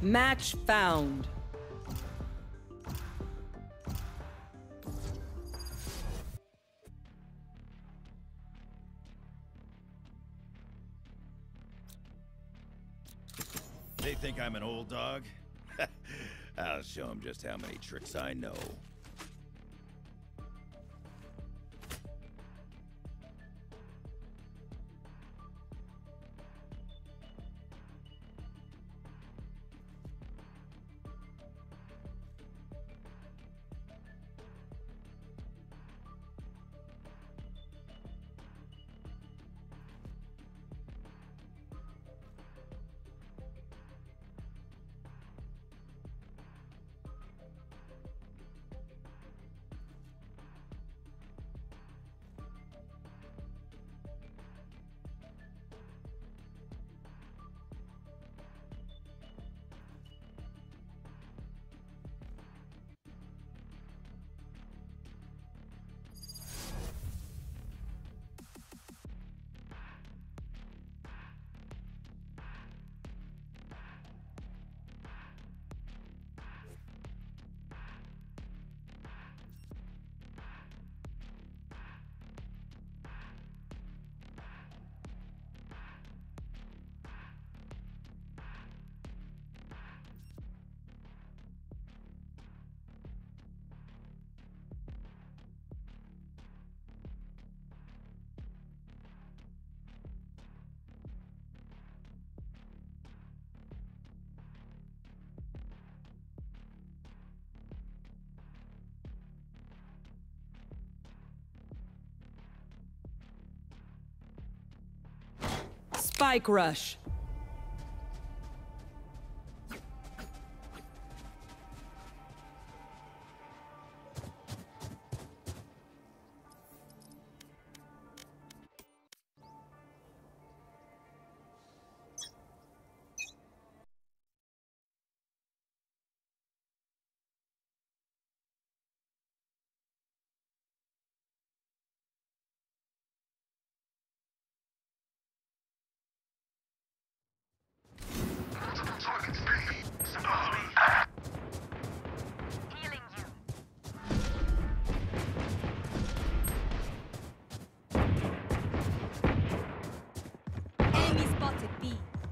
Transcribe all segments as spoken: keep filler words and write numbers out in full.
Match found. They think I'm an old dog? I'll show them just how many tricks I know. Spike Rush.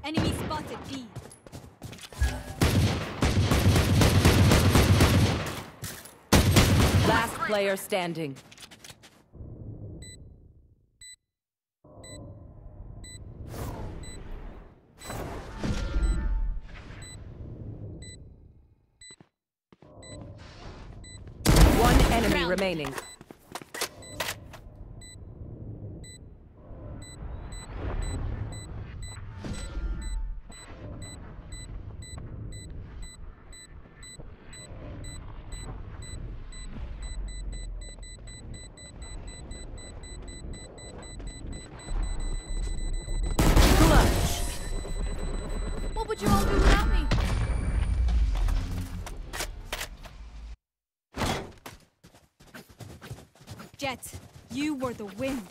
Enemy spotted B. Last player standing. One enemy Round. remaining. Jet, you were the wind.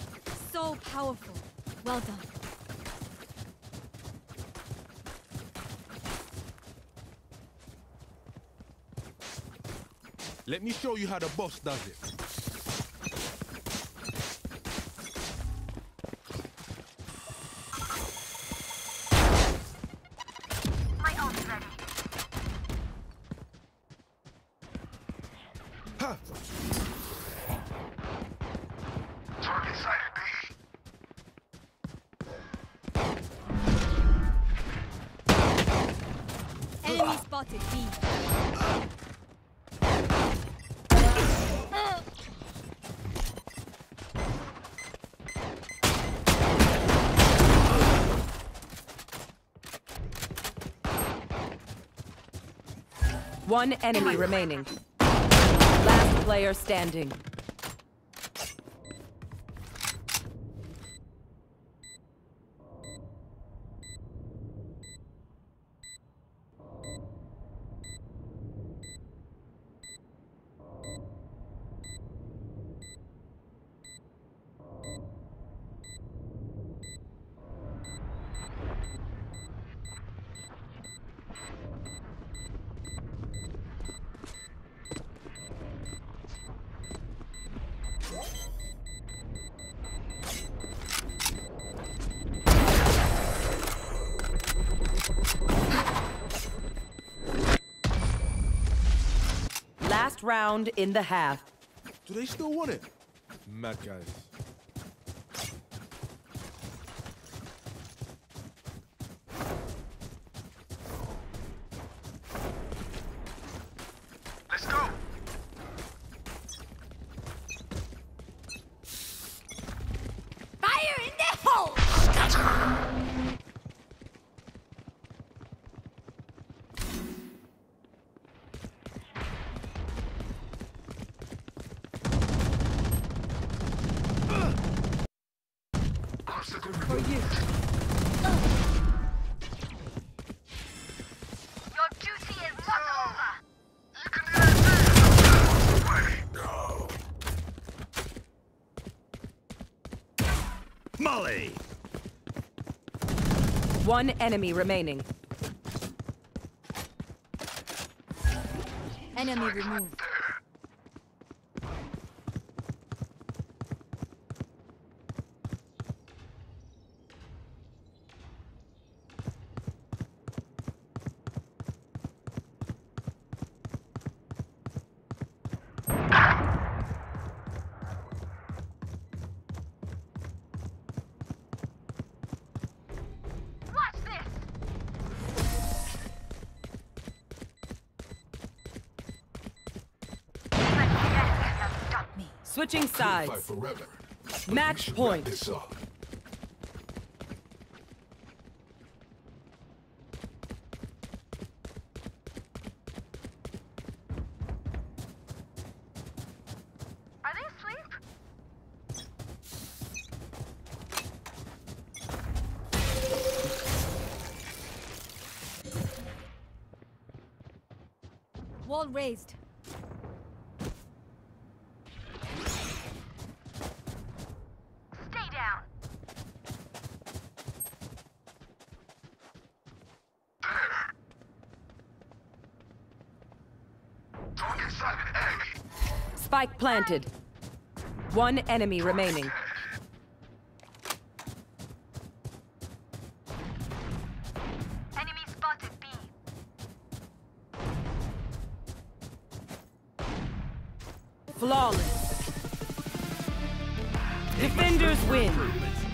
So powerful. Well done. Let me show you how the boss does it. My ult's ready. Ha! Spotted B. One enemy remaining. Last player standing. Last round in the half. Do they still want it? Mad guys. Let's go. Fire in the hole. For you. Your duty is not over. You can do that. No. Molly. One enemy remaining. Enemy removed. Switching sides. Match point. Wall raised. Spike planted. One enemy remaining. Enemy spotted B. Flawless. Defenders win.